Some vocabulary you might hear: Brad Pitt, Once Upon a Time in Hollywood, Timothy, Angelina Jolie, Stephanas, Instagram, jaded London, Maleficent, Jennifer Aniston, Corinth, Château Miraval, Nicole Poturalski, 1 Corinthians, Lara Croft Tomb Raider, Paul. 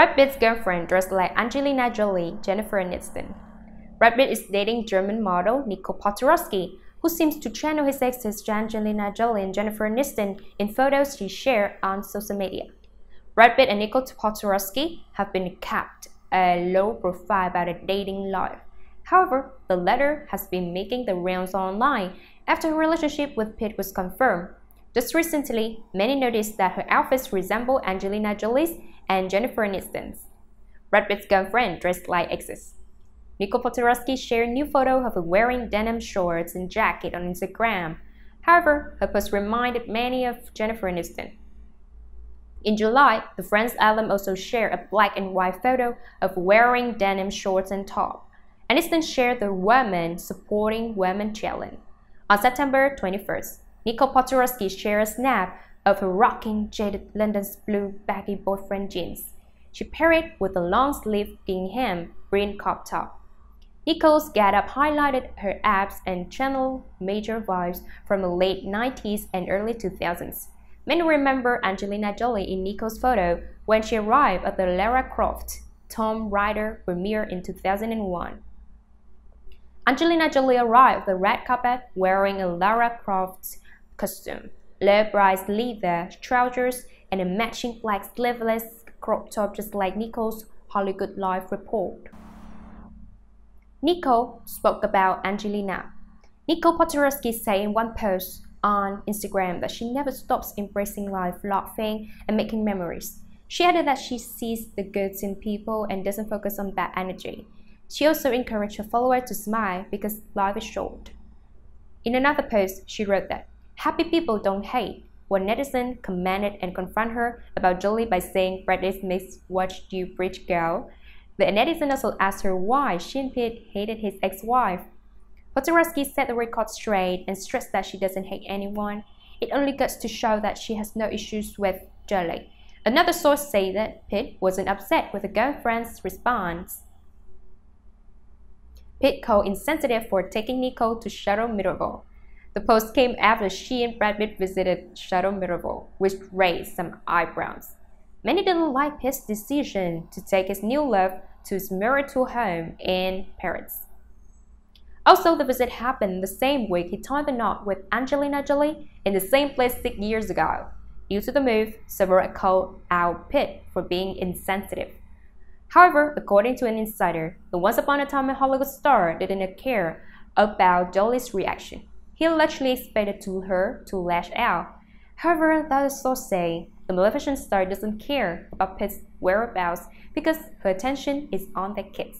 Brad Pitt's girlfriend dressed like Angelina Jolie, Jennifer Aniston. Brad Pitt is dating German model Nicole Poturalski, who seems to channel his exes Angelina Jolie and Jennifer Aniston in photos she shared on social media. Brad Pitt and Nicole Poturalski have been kept a low profile about their dating life. However, the latter has been making the rounds online after her relationship with Pitt was confirmed. Just recently, many noticed that her outfits resemble Angelina Jolie's and Jennifer Aniston's. Brad Pitt's girlfriend dressed like exes. Nicole Poturalski shared a new photo of her wearing denim shorts and jacket on Instagram. However, her post reminded many of Jennifer Aniston. In July, the French alum also shared a black and white photo of wearing denim shorts and top. Aniston shared the Women Supporting Women Challenge. On September 21st, Nicole Poturalski shared a snap of her rocking Jaded London's blue baggy boyfriend jeans. She paired it with a long-sleeved gingham green crop top. Nicole's getup highlighted her abs and channeled major vibes from the late 90s and early 2000s. Many remember Angelina Jolie in Nicole's photo when she arrived at the Lara Croft Tomb Raider premiere in 2001. Angelina Jolie arrived at the red carpet wearing a Lara Croft costume, low-priced leather trousers, and a matching black sleeveless crop top, just like Nicole's Hollywood Life report. Nicole spoke about Angelina. Nicole Poturalski said in one post on Instagram that she never stops embracing life, laughing, and making memories. She added that she sees the good in people and doesn't focus on bad energy. She also encouraged her followers to smile because life is short. In another post, she wrote that happy people don't hate, when netizens commented and confronted her about Jolie by saying, "Brad Pitt makes what you preach, girl." The netizen also asked her why she and Pitt hated his ex-wife. Poturalski set the record straight and stressed that she doesn't hate anyone. It only goes to show that she has no issues with Jolie. Another source said that Pitt wasn't upset with the girlfriend's response. Pitt called insensitive for taking Nicole to Château Miraval. The post came after she and Brad Pitt visited Château Miraval, which raised some eyebrows. Many didn't like his decision to take his new love to his marital home in Paris. Also, the visit happened the same week he tied the knot with Angelina Jolie in the same place 6 years ago. Due to the move, several called out Pitt for being insensitive. However, according to an insider, the Once Upon a Time in Hollywood star didn't care about Jolie's reaction. He allegedly expected her to lash out. However, that is so saying, the Maleficent star doesn't care about Pitt's whereabouts because her attention is on the kids.